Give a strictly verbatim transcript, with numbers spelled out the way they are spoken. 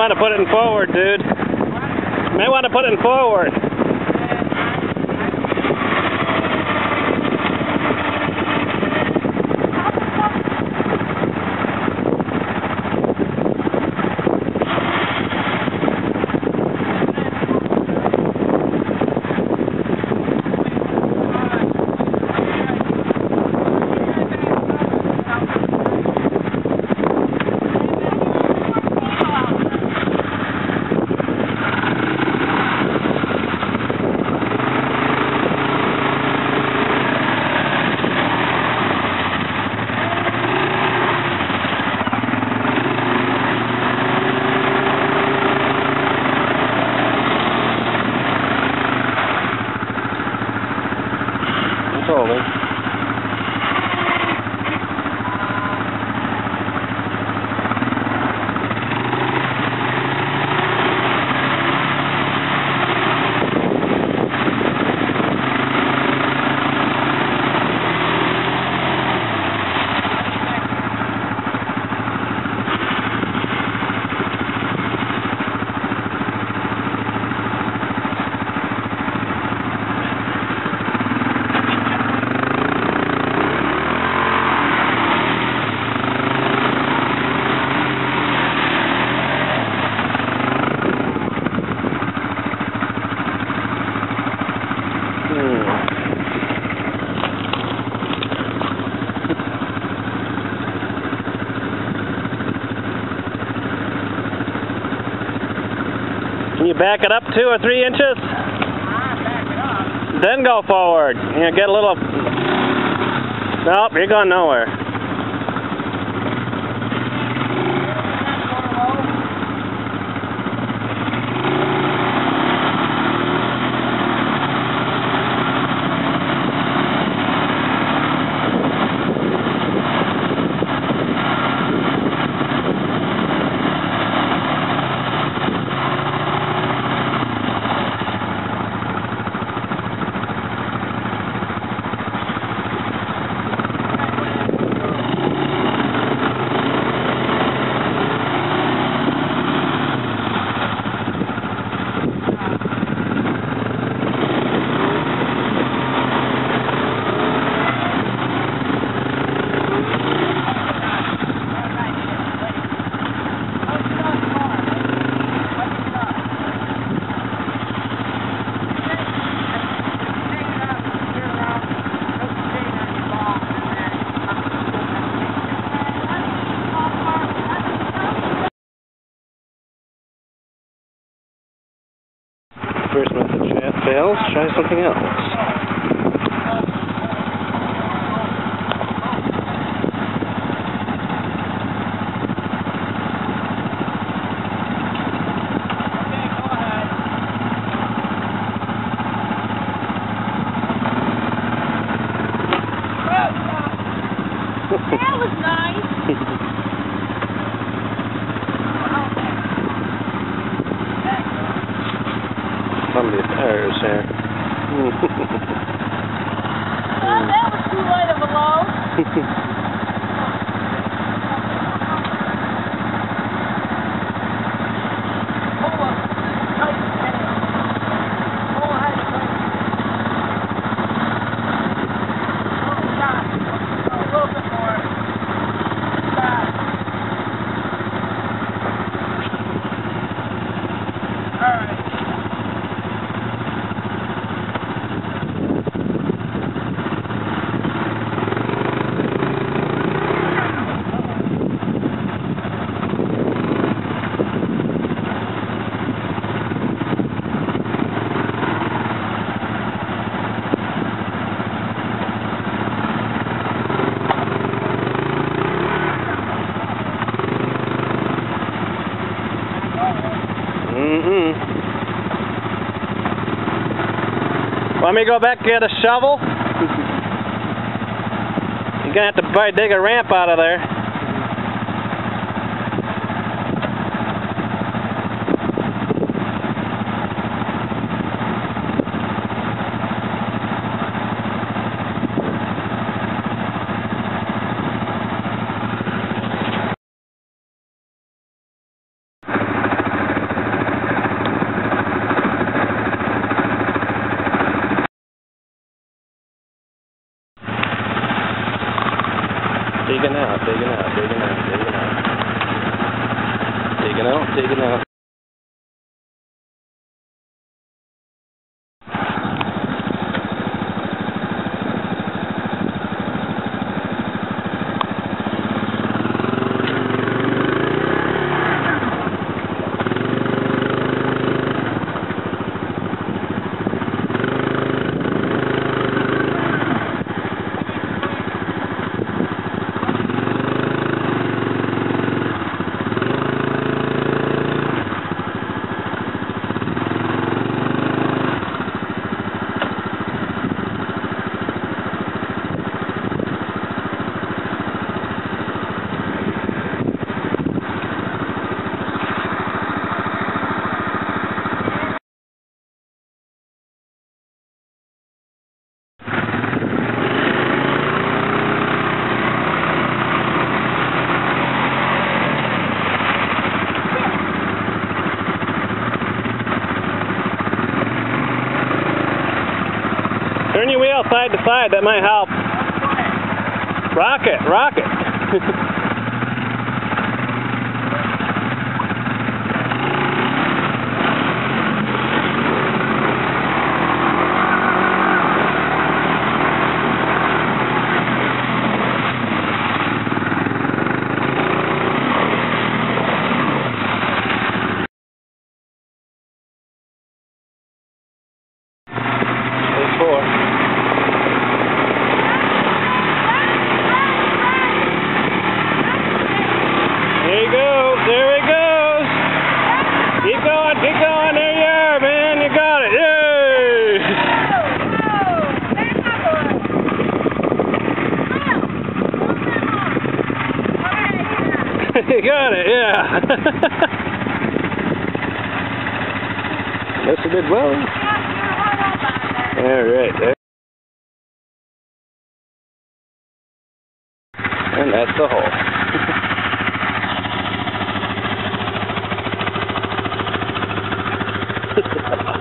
want to put it in forward, dude. You may want to put it in forward. Holding. Can you back it up two or three inches? Ah, back it up. Then go forward. You know, get a little... Nope, you're going nowhere. First one, the shaft fails, try something else. Some of the tires here. Well, that was too light of a load. Hold on. Hold on. Hold on. Hold on. A little bit more. Stop. All right. Let me go back and get a shovel. You're gonna have to probably dig a ramp out of there. you know, taking a... Turn your wheel side to side, that might help. Rock it, rock it. Four. There you go, there it goes. Keep going, keep going, there you are, man, you got it, yay! Oh, there's my boy. Oh, you got it, yeah. Yes, you did well. All right, there. And that's the hole. Ha, ha, ha.